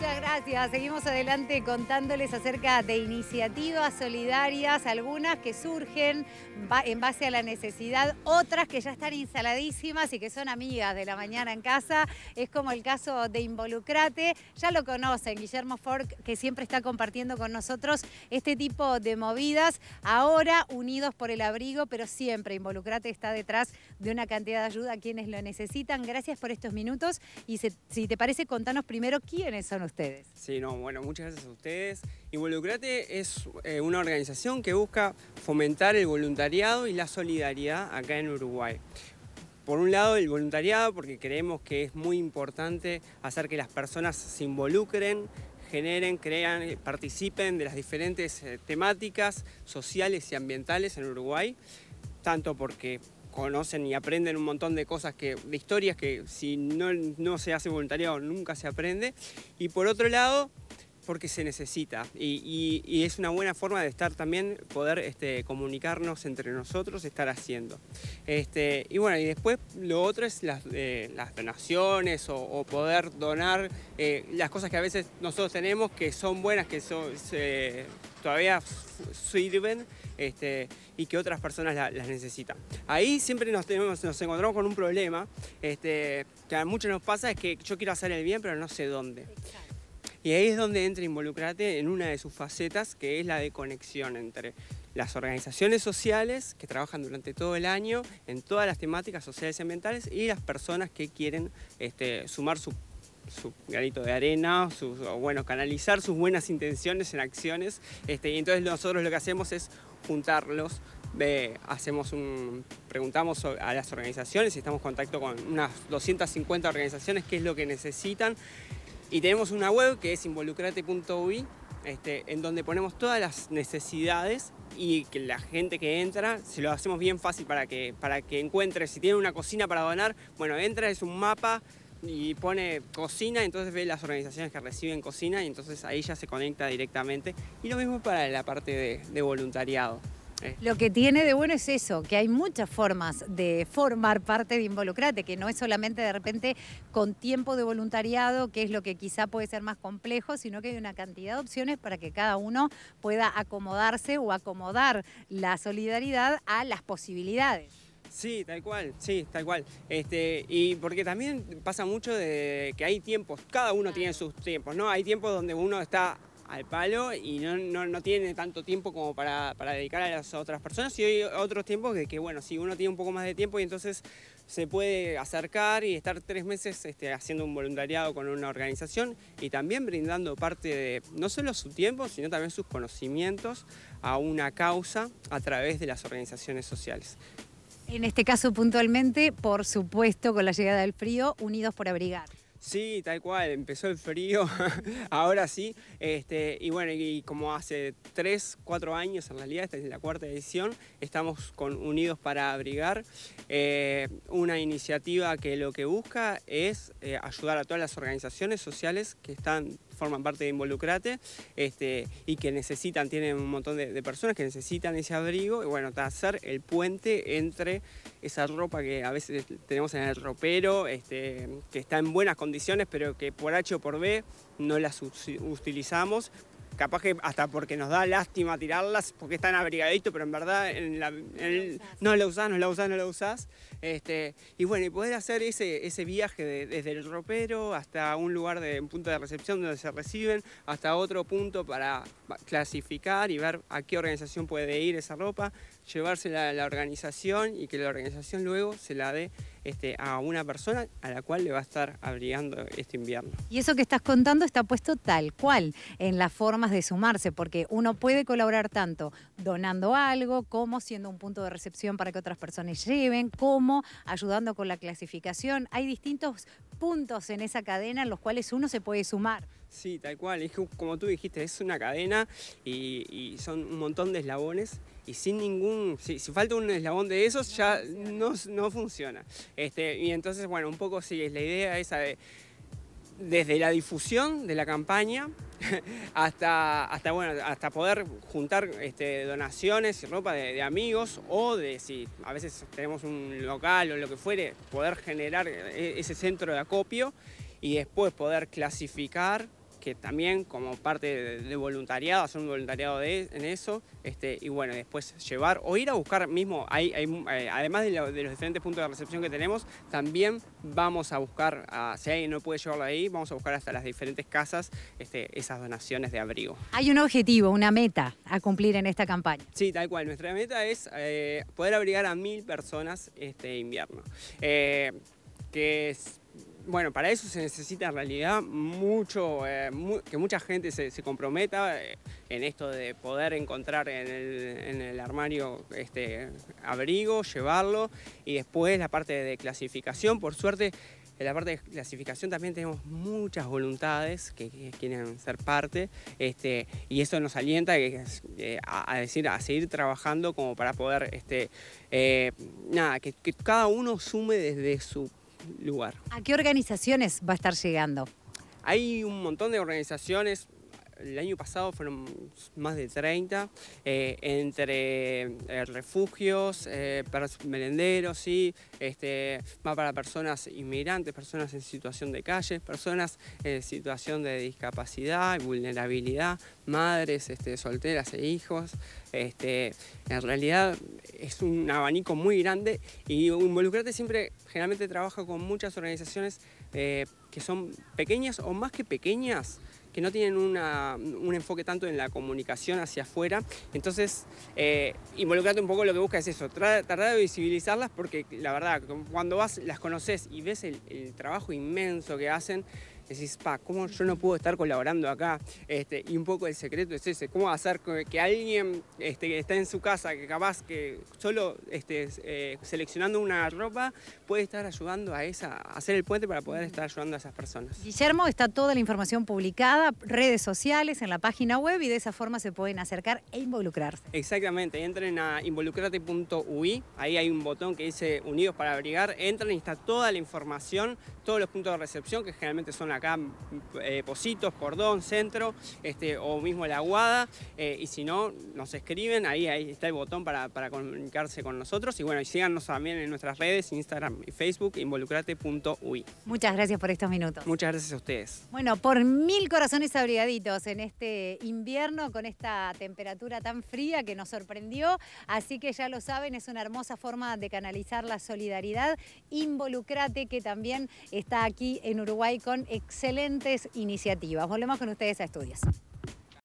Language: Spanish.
Muchas gracias. Seguimos adelante contándoles acerca de iniciativas solidarias, algunas que surgen en base a la necesidad, otras que ya están instaladísimas y que son amigas de la mañana en casa. Es como el caso de Involucrate. Ya lo conocen, Guillermo Fork, que siempre está compartiendo con nosotros este tipo de movidas. Ahora unidos por el abrigo, pero siempre Involucrate está detrás de una cantidad de ayuda a quienes lo necesitan. Gracias por estos minutos y si te parece, contanos primero quiénes son ustedes. Sí, no, bueno, muchas gracias a ustedes. Involucrate es una organización que busca fomentar el voluntariado y la solidaridad acá en Uruguay. Por un lado, el voluntariado, porque creemos que es muy importante hacer que las personas se involucren, generen, crean, participen de las diferentes temáticas sociales y ambientales en Uruguay, tanto porque conocen y aprenden un montón de cosas, de historias que si no se hace voluntariado nunca se aprende. Y por otro lado, porque se necesita. Y es una buena forma de estar también, poder comunicarnos entre nosotros, estar haciendo. Y bueno, y después lo otro es las donaciones o poder donar las cosas que a veces nosotros tenemos, que son buenas, que son, todavía sirven y que otras personas las necesitan. Ahí siempre nos encontramos con un problema que a muchos nos pasa, es que yo quiero hacer el bien pero no sé dónde. Exacto. Y ahí es donde entra Involucrate en una de sus facetas, que es la de conexión entre las organizaciones sociales que trabajan durante todo el año en todas las temáticas sociales y ambientales y las personas que quieren sumar su granito de arena, canalizar sus buenas intenciones en acciones. Y entonces nosotros lo que hacemos es juntarlos, preguntamos a las organizaciones, estamos en contacto con unas 250 organizaciones, qué es lo que necesitan. Y tenemos una web que es involucrate.uy, en donde ponemos todas las necesidades y que la gente que entra, se lo hacemos bien fácil para que encuentre, si tiene una cocina para donar, bueno, entra, es un mapa y pone cocina, entonces ve las organizaciones que reciben cocina y entonces ahí ya se conecta directamente. Y lo mismo para la parte de voluntariado. Lo que tiene de bueno es eso, que hay muchas formas de formar parte de Involucrate, que no es solamente de repente con tiempo de voluntariado, que es lo que quizá puede ser más complejo, sino que hay una cantidad de opciones para que cada uno pueda acomodarse o acomodar la solidaridad a las posibilidades. Sí, tal cual, sí, tal cual. Y porque también pasa mucho de que hay tiempos, cada uno tiene sus tiempos, ¿no? Hay tiempos donde uno está al palo y no tiene tanto tiempo como para dedicar a las otras personas, y hay otros tiempos que bueno, si uno tiene un poco más de tiempo y entonces se puede acercar y estar 3 meses haciendo un voluntariado con una organización y también brindando parte de no solo su tiempo, sino también sus conocimientos a una causa a través de las organizaciones sociales. En este caso puntualmente, por supuesto, con la llegada del frío, Unidos por Abrigar. Sí, tal cual, empezó el frío, ahora sí, y bueno, y como hace 3 o 4 años en realidad, esta es la 4ª edición, estamos con Unidos para Abrigar, una iniciativa que lo que busca es ayudar a todas las organizaciones sociales que forman parte de Involucrate y que necesitan, tienen un montón de personas que necesitan ese abrigo y bueno, hacer el puente entre esa ropa que a veces tenemos en el ropero, que está en buenas condiciones, pero que por H o por B no las utilizamos, capaz que hasta porque nos da lástima tirarlas, porque están abrigaditos, pero en verdad no la usás. Y bueno, y poder hacer ese viaje desde el ropero hasta un lugar, un punto de recepción donde se reciben, hasta otro punto para clasificar y ver a qué organización puede ir esa ropa, llevársela a la organización y que la organización luego se la dé a una persona a la cual le va a estar abrigando este invierno. Y eso que estás contando está puesto tal cual en las formas de sumarse, porque uno puede colaborar tanto donando algo, como siendo un punto de recepción para que otras personas lleven, como ayudando con la clasificación. Hay distintos puntos en esa cadena en los cuales uno se puede sumar. Sí, tal cual. Es que, como tú dijiste, es una cadena y son un montón de eslabones y sin ningún... Si falta un eslabón de esos ya no funciona. Y entonces, bueno, un poco sí, es la idea esa de... Desde la difusión de la campaña hasta poder juntar donaciones y ropa de amigos o de si a veces tenemos un local o lo que fuere, poder generar ese centro de acopio y después poder clasificar que también como parte de voluntariado, hacer un voluntariado en eso, y bueno, después llevar o ir a buscar mismo, además de los diferentes puntos de recepción que tenemos, también vamos a buscar, si alguien no puede llevarlo ahí, vamos a buscar hasta las diferentes casas esas donaciones de abrigo. Hay un objetivo, una meta a cumplir en esta campaña. Sí, tal cual, nuestra meta es poder abrigar a 1000 personas este invierno. Bueno, para eso se necesita en realidad mucho, que mucha gente se comprometa en esto de poder encontrar en el armario abrigo, llevarlo, y después la parte de clasificación. Por suerte, en la parte de clasificación también tenemos muchas voluntades que quieren ser parte, y eso nos alienta a seguir trabajando como para poder que cada uno sume desde su lugar. ¿A qué organizaciones va a estar llegando? Hay un montón de organizaciones. El año pasado fueron más de 30, entre refugios, merenderos, sí, más para personas inmigrantes, personas en situación de calle, personas en situación de discapacidad y vulnerabilidad, madres solteras e hijos. En realidad es un abanico muy grande, y Involucrate siempre generalmente trabaja con muchas organizaciones que son pequeñas o más que pequeñas, que no tienen un enfoque tanto en la comunicación hacia afuera. Entonces, Involucrate un poco lo que busca es eso, tratar de visibilizarlas, porque la verdad, cuando vas, las conoces y ves el trabajo inmenso que hacen, decís, pa, ¿cómo yo no puedo estar colaborando acá? Y un poco el secreto es ese, cómo hacer que alguien que está en su casa, que capaz que solo seleccionando una ropa, puede estar ayudando a hacer el puente para poder estar ayudando a esas personas. Guillermo, está toda la información publicada, redes sociales, en la página web, y de esa forma se pueden acercar e involucrarse. Exactamente, entren a involucrate.ui, ahí hay un botón que dice Unidos para Abrigar, entran y está toda la información, todos los puntos de recepción, que generalmente son acá, Positos, Cordón, Centro, o mismo La Aguada, y si no, nos escriben, ahí está el botón para comunicarse con nosotros, y bueno, y síganos también en nuestras redes, Instagram y Facebook, involucrate.ui. Muchas gracias por estos minutos. Muchas gracias a ustedes. Bueno, por 1000 corazones abrigaditos en este invierno, con esta temperatura tan fría que nos sorprendió, así que ya lo saben, es una hermosa forma de canalizar la solidaridad. Involucrate, que también está aquí en Uruguay con excelentes iniciativas. Volvemos con ustedes a Estudios.